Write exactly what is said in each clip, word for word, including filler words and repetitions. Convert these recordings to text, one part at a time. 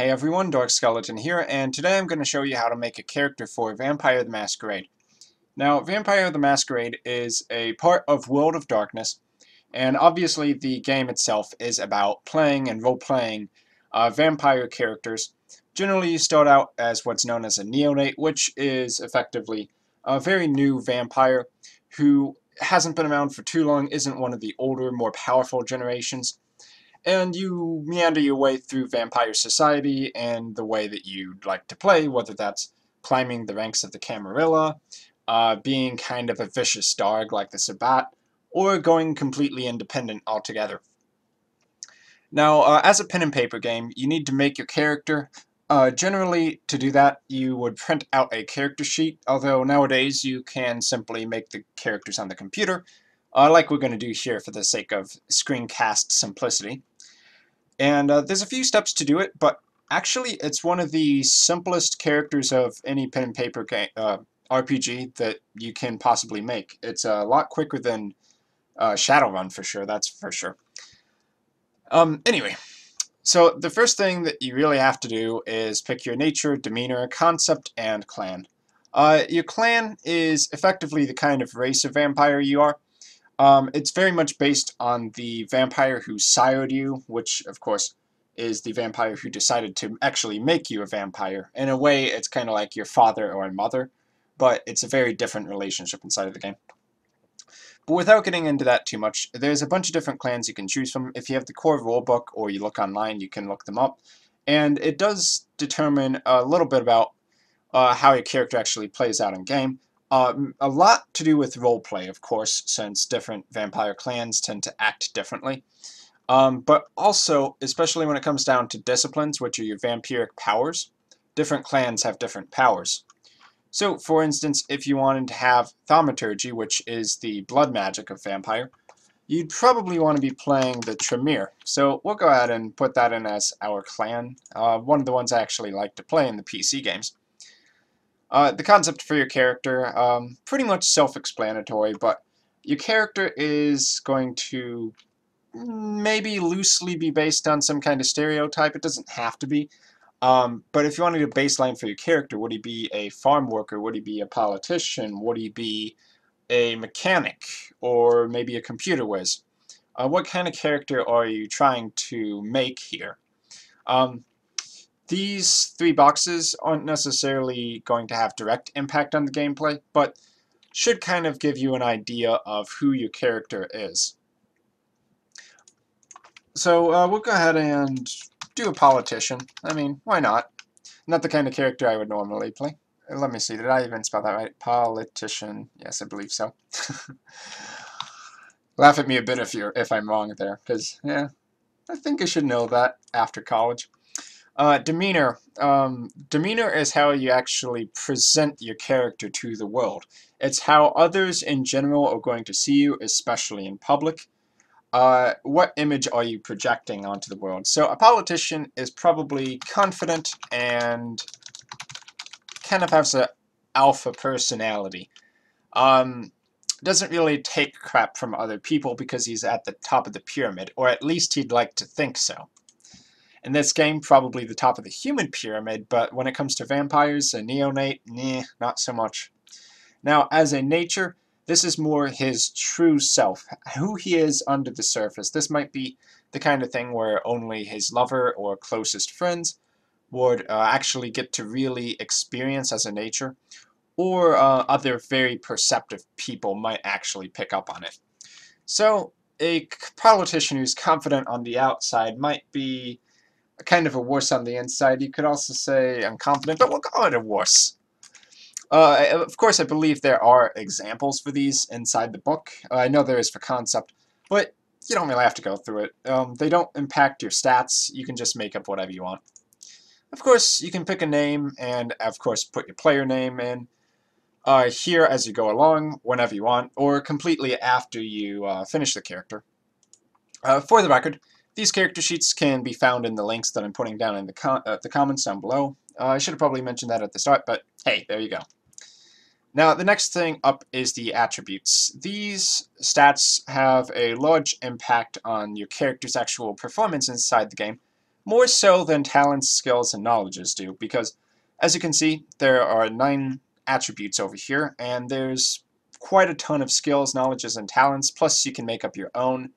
Hey everyone, Dark Skeleton here, and today I'm going to show you how to make a character for Vampire: The Masquerade. Now, Vampire: The Masquerade is a part of World of Darkness, and obviously the game itself is about playing and role-playing uh, vampire characters. Generally, you start out as what's known as a neonate, which is effectively a very new vampire who hasn't been around for too long, isn't one of the older, more powerful generations. And you meander your way through vampire society and the way that you'd like to play, whether that's climbing the ranks of the Camarilla, uh, being kind of a vicious dog like the Sabbat, or going completely independent altogether. Now, uh, as a pen and paper game, you need to make your character. Uh, generally, to do that, you would print out a character sheet, although nowadays you can simply make the characters on the computer, uh, like we're going to do here for the sake of screencast simplicity. And uh, there's a few steps to do it, but actually it's one of the simplest characters of any pen and paper game, uh, R P G that you can possibly make. It's a lot quicker than uh, Shadowrun for sure, that's for sure. Um, anyway, so the first thing that you really have to do is pick your nature, demeanor, concept, and clan. Uh, your clan is effectively the kind of race of vampire you are. Um, it's very much based on the vampire who sired you, which, of course, is the vampire who decided to actually make you a vampire. In a way, it's kind of like your father or mother, but it's a very different relationship inside of the game. But without getting into that too much, there's a bunch of different clans you can choose from. If you have the core rulebook or you look online, you can look them up. And it does determine a little bit about uh, how your character actually plays out in game. Uh, a lot to do with roleplay, of course, since different vampire clans tend to act differently. Um, but also, especially when it comes down to disciplines, which are your vampiric powers, different clans have different powers. So, for instance, if you wanted to have Thaumaturgy, which is the blood magic of vampire, you'd probably want to be playing the Tremere. So we'll go ahead and put that in as our clan, uh, one of the ones I actually like to play in the P C games. Uh, the concept for your character, um, pretty much self-explanatory, but your character is going to maybe loosely be based on some kind of stereotype. It doesn't have to be. Um, but if you wanted a baseline for your character, would he be a farm worker? Would he be a politician? Would he be a mechanic? Or maybe a computer whiz? Uh, what kind of character are you trying to make here? Um, These three boxes aren't necessarily going to have direct impact on the gameplay, but should kind of give you an idea of who your character is. So uh, we'll go ahead and do a politician. I mean, why not? Not the kind of character I would normally play. Let me see, did I even spell that right? Politician. Yes, I believe so. Laugh at me a bit if you're if I'm wrong there, because yeah, I think I should know that after college. Uh, demeanor. Um, demeanor is how you actually present your character to the world. It's how others in general are going to see you, especially in public. Uh, what image are you projecting onto the world? So a politician is probably confident and kind of has an alpha personality. Um, doesn't really take crap from other people because he's at the top of the pyramid, or at least he'd like to think so. In this game, probably the top of the human pyramid, but when it comes to vampires, a neonate, nah, not so much. Now, as a nature, this is more his true self, who he is under the surface. This might be the kind of thing where only his lover or closest friends would uh, actually get to really experience as a nature, or uh, other very perceptive people might actually pick up on it. So, a politician who's confident on the outside might be kind of a worse on the inside. You could also say unconfident, but we'll call it a worse. Uh, of course, I believe there are examples for these inside the book. Uh, I know there is for concept, but you don't really have to go through it. Um, they don't impact your stats. You can just make up whatever you want. Of course, you can pick a name and, of course, put your player name in uh, here as you go along, whenever you want, or completely after you uh, finish the character. Uh, for the record, these character sheets can be found in the links that I'm putting down in the, com uh, the comments down below. Uh, I should have probably mentioned that at the start, but hey, there you go. Now, the next thing up is the attributes. These stats have a large impact on your character's actual performance inside the game, more so than talents, skills, and knowledges do, because as you can see, there are nine attributes over here, and there's quite a ton of skills, knowledges, and talents, plus you can make up your own.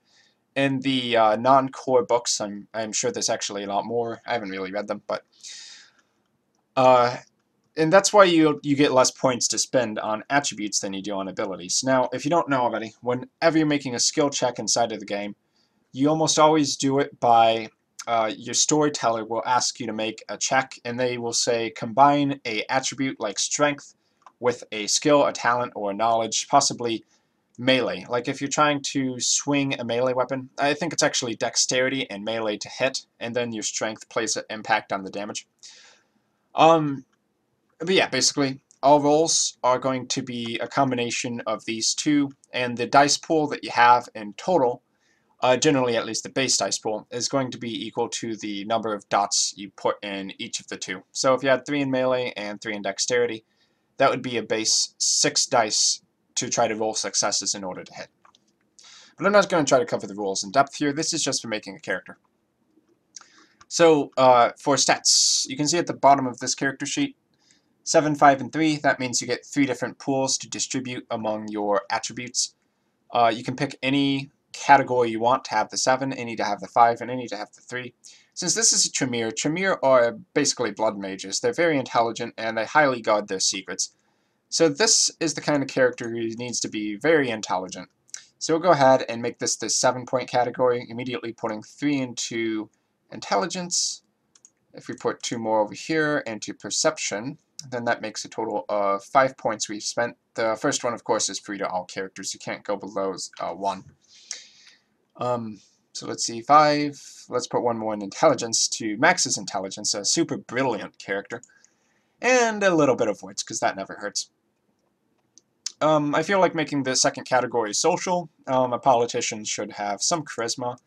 In the uh, non-core books, I'm, I'm sure there's actually a lot more. I haven't really read them, but... Uh, and that's why you, you get less points to spend on attributes than you do on abilities. Now, if you don't know already, whenever you're making a skill check inside of the game, you almost always do it by... Uh, your storyteller will ask you to make a check, and they will say combine a attribute like strength with a skill, a talent, or a knowledge, possibly melee. Like if you're trying to swing a melee weapon, I think it's actually dexterity and melee to hit, and then your strength plays an impact on the damage. Um, but yeah, basically, all rolls are going to be a combination of these two, and the dice pool that you have in total, Uh, generally at least the base dice pool, is going to be equal to the number of dots you put in each of the two. So if you had three in melee and three in dexterity, that would be a base six dice to try to roll successes in order to hit. But I'm not going to try to cover the rules in depth here. This is just for making a character. So uh, for stats, you can see at the bottom of this character sheet, seven, five, and three. That means you get three different pools to distribute among your attributes. Uh, you can pick any category you want to have the seven, any to have the five, and any to have the three. Since this is a Tremere, Tremere are basically blood mages. They're very intelligent and they highly guard their secrets. So this is the kind of character who needs to be very intelligent. So we'll go ahead and make this the seven point category, immediately putting three into intelligence. If we put two more over here into perception, then that makes a total of five points we've spent. The first one, of course, is free to all characters. You can't go below uh, one. Um, so let's see, five, let's put one more in intelligence to Max's intelligence, a super brilliant character, and a little bit of wits, because that never hurts. Um, I feel like making the second category social. Um, a politician should have some charisma,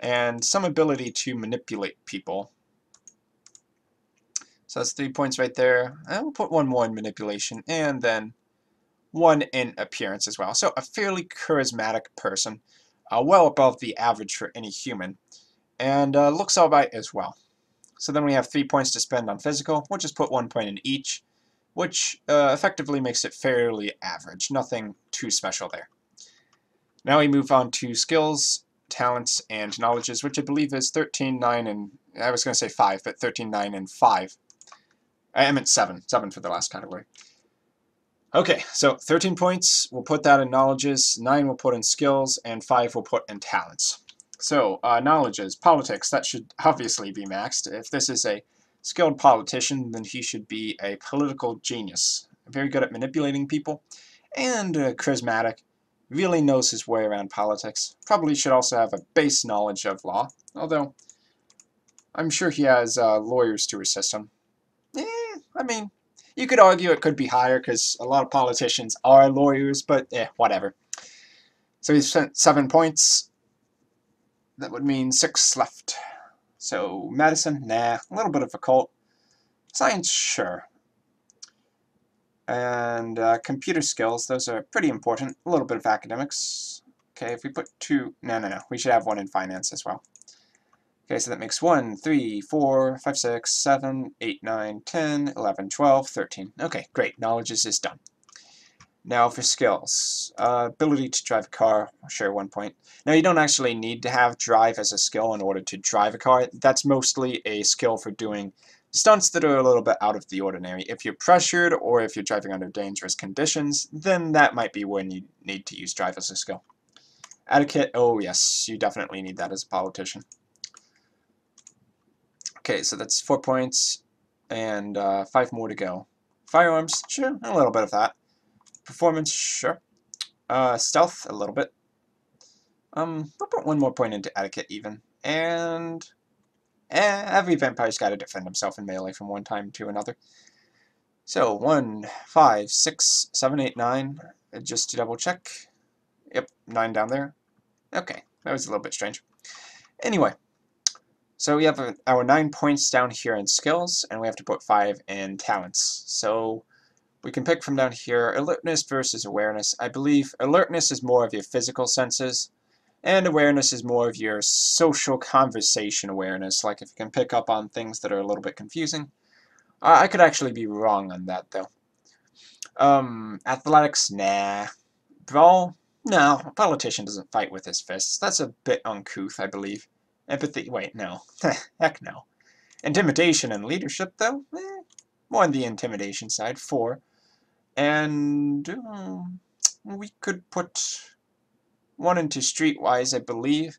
and some ability to manipulate people. So that's three points right there, and we'll put one more in manipulation, and then one in appearance as well. So a fairly charismatic person. Uh, well above the average for any human, and uh, looks alright as well. So then we have three points to spend on physical. We'll just put one point in each, which uh, effectively makes it fairly average. Nothing too special there. Now we move on to skills, talents, and knowledges, which I believe is thirteen, nine, and I was going to say five, but thirteen, nine, and five. I meant seven. seven for the last category. Okay, so thirteen points, we'll put that in knowledges, nine we'll put in skills, and five we'll put in talents. So, uh, knowledges, politics, that should obviously be maxed. If this is a skilled politician, then he should be a political genius. Very good at manipulating people, and uh, charismatic, really knows his way around politics. Probably should also have a base knowledge of law, although I'm sure he has uh, lawyers to assist him. Eh, I mean... You could argue it could be higher, because a lot of politicians are lawyers, but eh, whatever. So he spent seven points. That would mean six left. So medicine, nah. A little bit of occult. Science, sure. And uh, computer skills, those are pretty important. A little bit of academics. Okay, if we put two... No, no, no. We should have one in finance as well. Okay, so that makes one, three, four, five, six, seven, eight, nine, ten, eleven, twelve, thirteen. Okay, great. Knowledges is done. Now for skills. Uh, ability to drive a car, sure, one point. Now you don't actually need to have drive as a skill in order to drive a car. That's mostly a skill for doing stunts that are a little bit out of the ordinary. If you're pressured or if you're driving under dangerous conditions, then that might be when you need to use drive as a skill. Etiquette, oh yes, you definitely need that as a politician. Okay, so that's four points, and uh, five more to go. Firearms, sure, a little bit of that. Performance, sure. Uh, stealth, a little bit. Um, I'll put one more point into etiquette, even. And eh, every vampire's got to defend himself in melee from one time to another. So, one, five, six, seven, eight, nine. Just to double check. Yep, nine down there. Okay, that was a little bit strange. Anyway. So we have our nine points down here in skills, and we have to put five in talents. So we can pick from down here alertness versus awareness. I believe alertness is more of your physical senses, And awareness is more of your social conversation awareness, like if you can pick up on things that are a little bit confusing. Uh, I could actually be wrong on that, though. Um, athletics? Nah. Brawl? No. A politician doesn't fight with his fists. That's a bit uncouth, I believe. Empathy? Wait, no. Heck no. Intimidation and leadership, though? Eh, more on the intimidation side. Four. And um, we could put one into streetwise, I believe.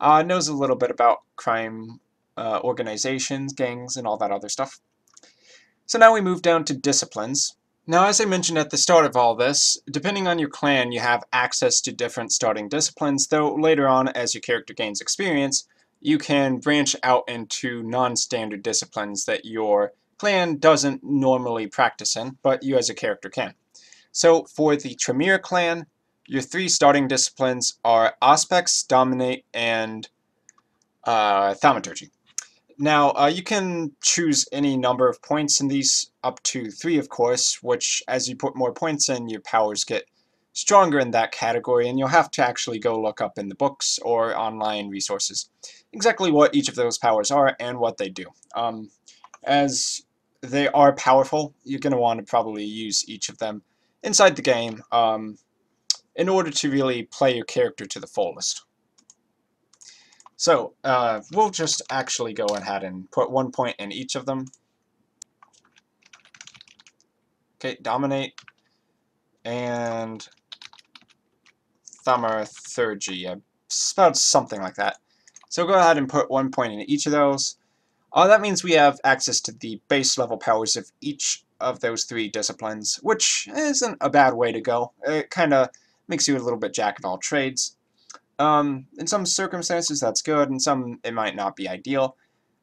Uh, knows a little bit about crime uh, organizations, gangs, and all that other stuff. So now we move down to disciplines. Now, as I mentioned at the start of all this, depending on your clan, you have access to different starting disciplines, though later on, as your character gains experience, you can branch out into non-standard disciplines that your clan doesn't normally practice in, but you as a character can. So for the Tremere clan, your three starting disciplines are Auspex, Dominate, and uh, Thaumaturgy. Now, uh, you can choose any number of points in these, up to three, of course, which, as you put more points in, your powers get stronger in that category, and you'll have to actually go look up in the books or online resources exactly what each of those powers are and what they do. Um, as they are powerful, you're going to want to probably use each of them inside the game um, in order to really play your character to the fullest. So, uh, we'll just actually go ahead and put one point in each of them. Okay, Dominate and Thaumaturgy. I spelled something like that. So go ahead and put one point in each of those. Uh, that means we have access to the base level powers of each of those three disciplines, which isn't a bad way to go. It kind of makes you a little bit jack of all trades. Um, in some circumstances that's good, in some it might not be ideal.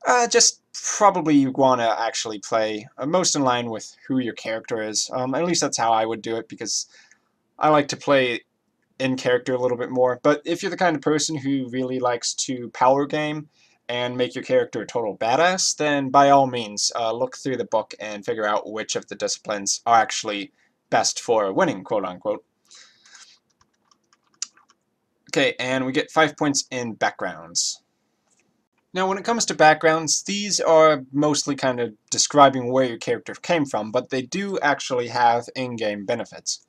Uh, just probably you want to actually play uh, most in line with who your character is. Um, at least that's how I would do it, because I like to play in character a little bit more. But if you're the kind of person who really likes to power game and make your character a total badass, then by all means uh, look through the book and figure out which of the disciplines are actually best for winning, quote-unquote. Okay, and we get five points in backgrounds. Now, when it comes to backgrounds, these are mostly kind of describing where your character came from, but they do actually have in-game benefits.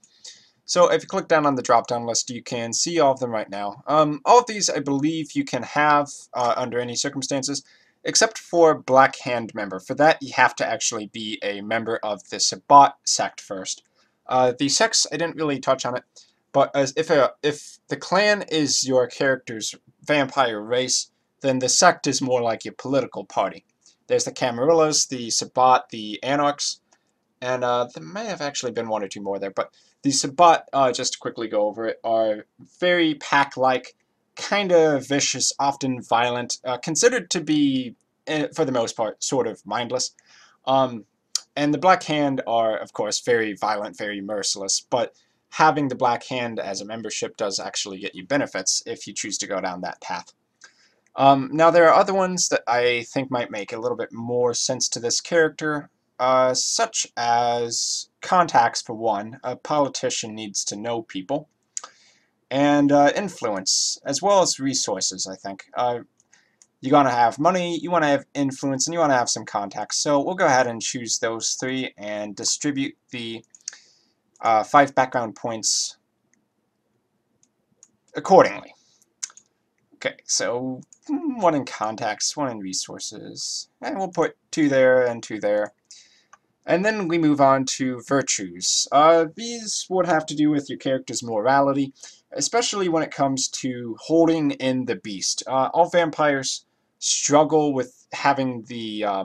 So if you click down on the drop-down list, you can see all of them right now. Um, all of these, I believe, you can have uh, under any circumstances, except for Black Hand member. For that, you have to actually be a member of the Sabbat sect first. Uh, the sects, I didn't really touch on it. But as if, a, if the clan is your character's vampire race, then the sect is more like your political party. There's the Camarillas, the Sabbat, the Anarchs, and uh, there may have actually been one or two more there. But the Sabbat, uh, just to quickly go over it, are very pack-like, kind of vicious, often violent, uh, considered to be, for the most part, sort of mindless. Um, and the Black Hand are, of course, very violent, very merciless, but having the Black Hand as a membership does actually get you benefits if you choose to go down that path. Um, now there are other ones that I think might make a little bit more sense to this character, uh, such as contacts for one. A politician needs to know people. And uh, influence, as well as resources, I think. Uh, you're going to have money, you want to have influence, and you want to have some contacts. So we'll go ahead and choose those three and distribute the Uh, five background points accordingly. Okay, so one in contacts, one in resources, and we'll put two there and two there. And then we move on to virtues. Uh, these would have to do with your character's morality, especially when it comes to holding in the beast. Uh, all vampires struggle with having the uh,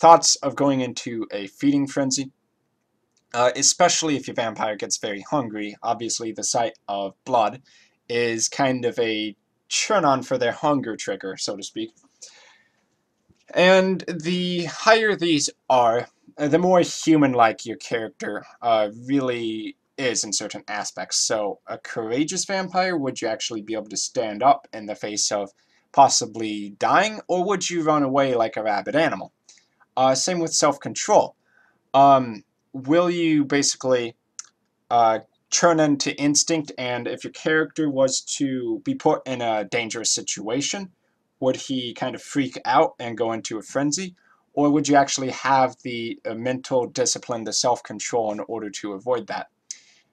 thoughts of going into a feeding frenzy. Uh, especially if your vampire gets very hungry. Obviously, the sight of blood is kind of a turn-on for their hunger trigger, so to speak. And the higher these are, the more human-like your character uh, really is in certain aspects. So a courageous vampire, would you actually be able to stand up in the face of possibly dying, or would you run away like a rabid animal? Uh, same with self-control. Um, Will you basically uh, turn into instinct, and if your character was to be put in a dangerous situation, would he kind of freak out and go into a frenzy? Or would you actually have the uh, mental discipline, the self-control in order to avoid that?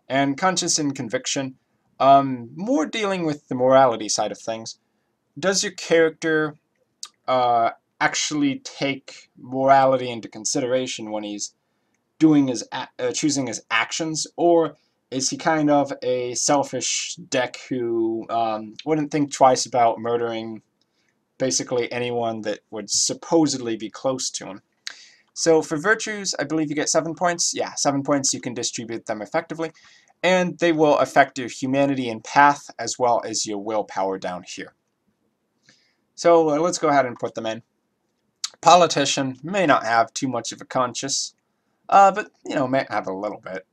And conscience and conviction, um, more dealing with the morality side of things. Does your character uh, actually take morality into consideration when he's doing his a uh, choosing his actions? Or is he kind of a selfish deck who um, wouldn't think twice about murdering basically anyone that would supposedly be close to him? So for virtues, I believe you get seven points. Yeah, seven points. You can distribute them effectively, and they will affect your humanity and path as well as your willpower down here. So uh, let's go ahead and put them in. Politician may not have too much of a conscience, uh, but you know, may have a little bit.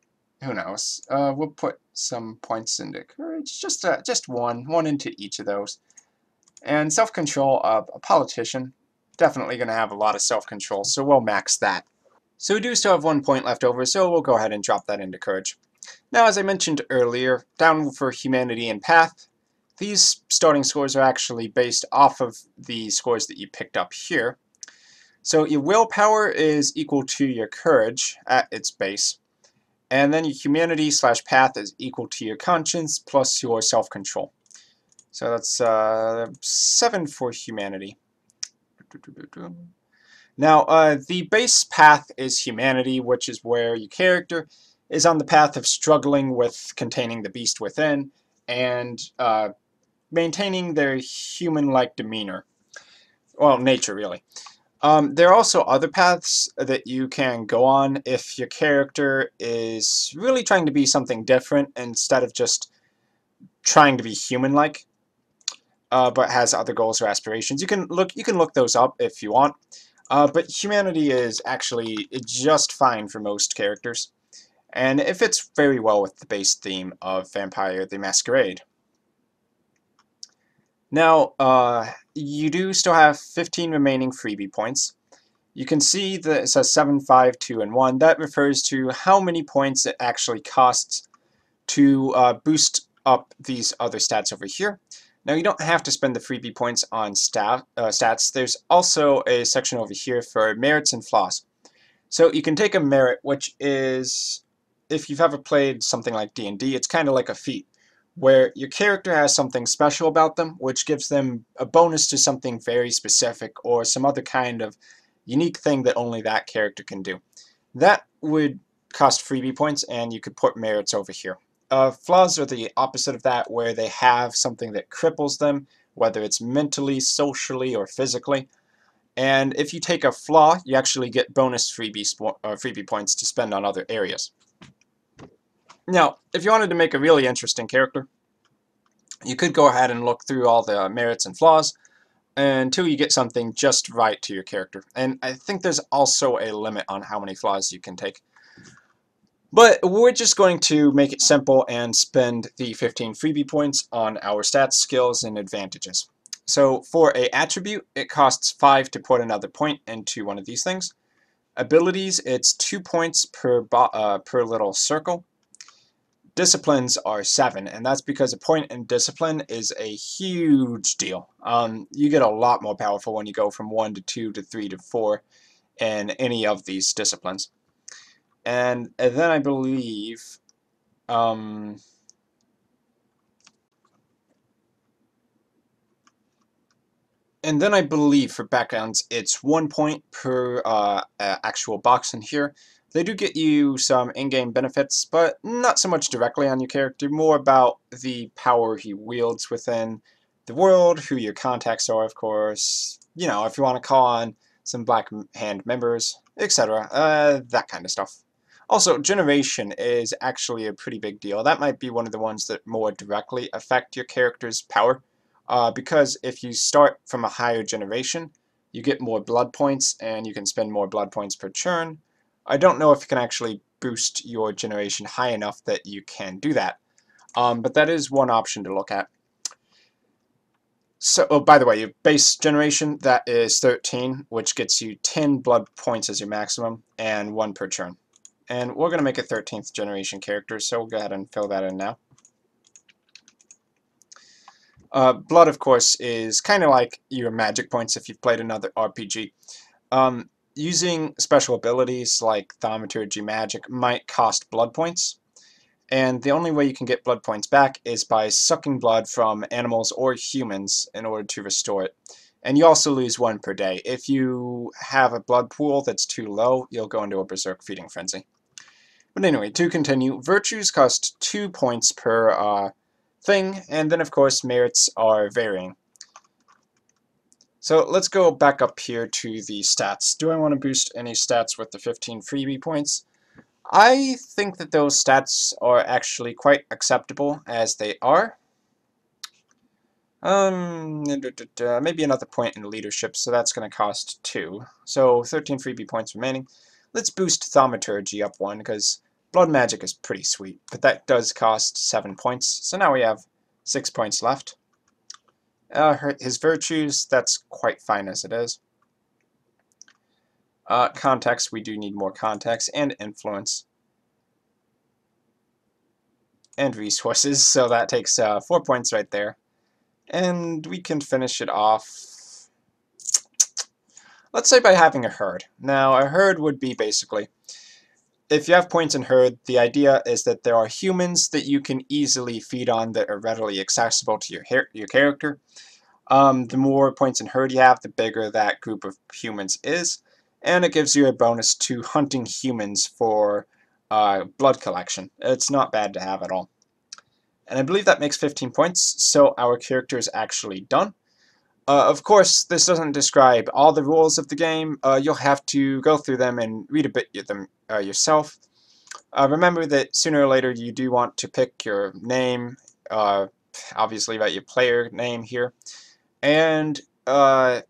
Who knows? Uh, we'll put some points into courage. Just uh, just one, one into each of those. And self-control, uh, a politician, definitely going to have a lot of self-control, so we'll max that. So we do still have one point left over, so we'll go ahead and drop that into courage. Now, as I mentioned earlier, down for humanity and path, these starting scores are actually based off of the scores that you picked up here. So your willpower is equal to your courage at its base, and then your humanity slash path is equal to your conscience plus your self-control. So that's uh, seven for humanity. Now, uh, the base path is humanity, which is where your character is on the path of struggling with containing the beast within and uh, maintaining their human-like demeanor. Well, nature, really. Um, there are also other paths that you can go on if your character is really trying to be something different instead of just trying to be human-like. Uh, but has other goals or aspirations. You can look you can look those up if you want, uh, but humanity is actually just fine for most characters, and it fits very well with the base theme of Vampire: The Masquerade. Now, uh, you do still have fifteen remaining freebie points. You can see that it says seven, five, two, and one. That refers to how many points it actually costs to uh, boost up these other stats over here. Now, you don't have to spend the freebie points on stat, uh, stats. There's also a section over here for merits and flaws. So you can take a merit, which is, if you've ever played something like D and D, it's kind of like a feat, where your character has something special about them, which gives them a bonus to something very specific or some other kind of unique thing that only that character can do. That would cost freebie points, and you could put merits over here. Uh, flaws are the opposite of that, where they have something that cripples them, whether it's mentally, socially, or physically. And if you take a flaw, you actually get bonus freebie, uh, freebie points to spend on other areas. Now, if you wanted to make a really interesting character, you could go ahead and look through all the merits and flaws until you get something just right to your character. And I think there's also a limit on how many flaws you can take. But we're just going to make it simple and spend the fifteen freebie points on our stats, skills, and advantages. So for an attribute, it costs five to put another point into one of these things. Abilities, it's two points per, uh, per little circle. Disciplines are seven, and that's because a point in discipline is a huge deal. Um, you get a lot more powerful when you go from one to two to three to four in any of these disciplines. And then I believe, um, and then I believe for backgrounds, it's one point per uh, actual box in here. They do get you some in-game benefits, but not so much directly on your character, more about the power he wields within the world, who your contacts are, of course. You know, if you want to call on some Black Hand members, et cetera. Uh, that kind of stuff. Also, generation is actually a pretty big deal. That might be one of the ones that more directly affect your character's power, uh, because if you start from a higher generation, you get more blood points, and you can spend more blood points per churn. I don't know if you can actually boost your generation high enough that you can do that, um, but that is one option to look at. So, oh, by the way, your base generation, that is thirteen, which gets you ten blood points as your maximum, and one per churn. And we're going to make it thirteenth generation characters, so we'll go ahead and fill that in now. Uh, blood, of course, is kind of like your magic points if you've played another R P G. Um, using special abilities like Thaumaturgy magic might cost blood points, and the only way you can get blood points back is by sucking blood from animals or humans in order to restore it. And you also lose one per day. If you have a blood pool that's too low, you'll go into a berserk feeding frenzy. But anyway, to continue, virtues cost two points per uh, thing, and then of course merits are varying. So let's go back up here to the stats. Do I want to boost any stats with the fifteen freebie points? I think that those stats are actually quite acceptable as they are. Um, maybe another point in leadership, so that's going to cost two. So thirteen freebie points remaining. Let's boost Thaumaturgy up one, because blood magic is pretty sweet, but that does cost seven points. So now we have six points left. Uh, his virtues, that's quite fine as it is. Uh, context, we do need more context, and influence. And resources, so that takes uh, four points right there. And we can finish it off, let's say, by having a herd. Now, a herd would be basically, if you have points in herd, the idea is that there are humans that you can easily feed on that are readily accessible to your, your character. Um, the more points in herd you have, the bigger that group of humans is, and it gives you a bonus to hunting humans for uh, blood collection. It's not bad to have at all. And I believe that makes fifteen points, so our character is actually done. Uh, of course, this doesn't describe all the rules of the game. Uh, you'll have to go through them and read a bit of them uh, yourself. Uh, remember that sooner or later you do want to pick your name, uh, obviously about your player name here, and uh,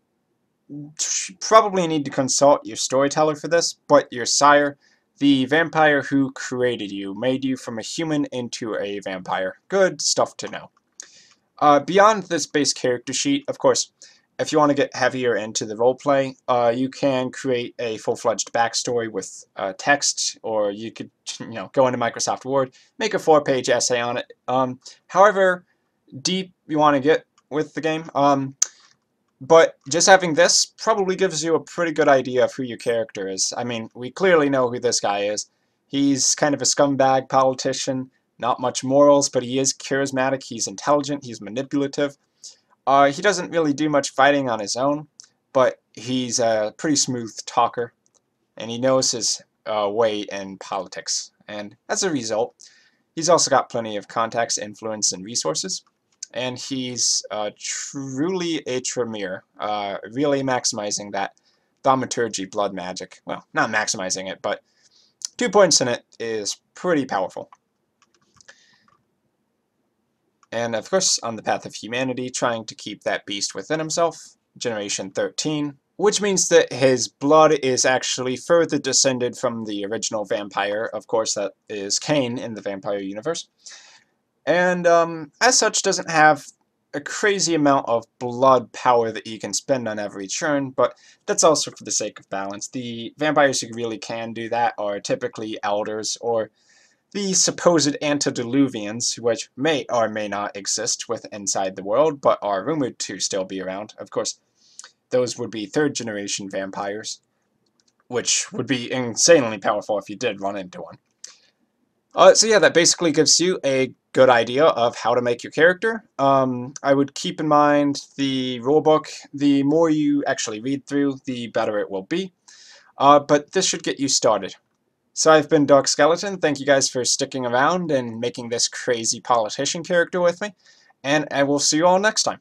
probably need to consult your storyteller for this, but your sire, the vampire who created you, made you from a human into a vampire. Good stuff to know. Uh, beyond this base character sheet, of course, if you want to get heavier into the roleplay, uh, you can create a full-fledged backstory with uh, text, or you could, you know, go into Microsoft Word, make a four-page essay on it. Um, however deep you want to get with the game, um, but just having this probably gives you a pretty good idea of who your character is. I mean, we clearly know who this guy is. He's kind of a scumbag politician. Not much morals, but he is charismatic, he's intelligent, he's manipulative. Uh, he doesn't really do much fighting on his own, but he's a pretty smooth talker, and he knows his uh, way in politics. And as a result, he's also got plenty of contacts, influence, and resources. And he's uh, truly a Tremere, uh, really maximizing that Thaumaturgy blood magic. Well, not maximizing it, but two points in it is pretty powerful. And of course, on the path of humanity, trying to keep that beast within himself, generation thirteen, which means that his blood is actually further descended from the original vampire. Of course, that is Cain in the vampire universe. And um, as such, doesn't have a crazy amount of blood power that you can spend on every turn, but that's also for the sake of balance. The vampires who really can do that are typically elders, or the supposed antediluvians, which may or may not exist with inside the world, but are rumored to still be around. Of course, those would be third-generation vampires, which would be insanely powerful if you did run into one. Uh, so yeah, that basically gives you a good idea of how to make your character. Um, I would keep in mind the rulebook. The more you actually read through, the better it will be. Uh, but this should get you started. So I've been Dark Skeleton. Thank you guys for sticking around and making this crazy politician character with me, and I will see you all next time.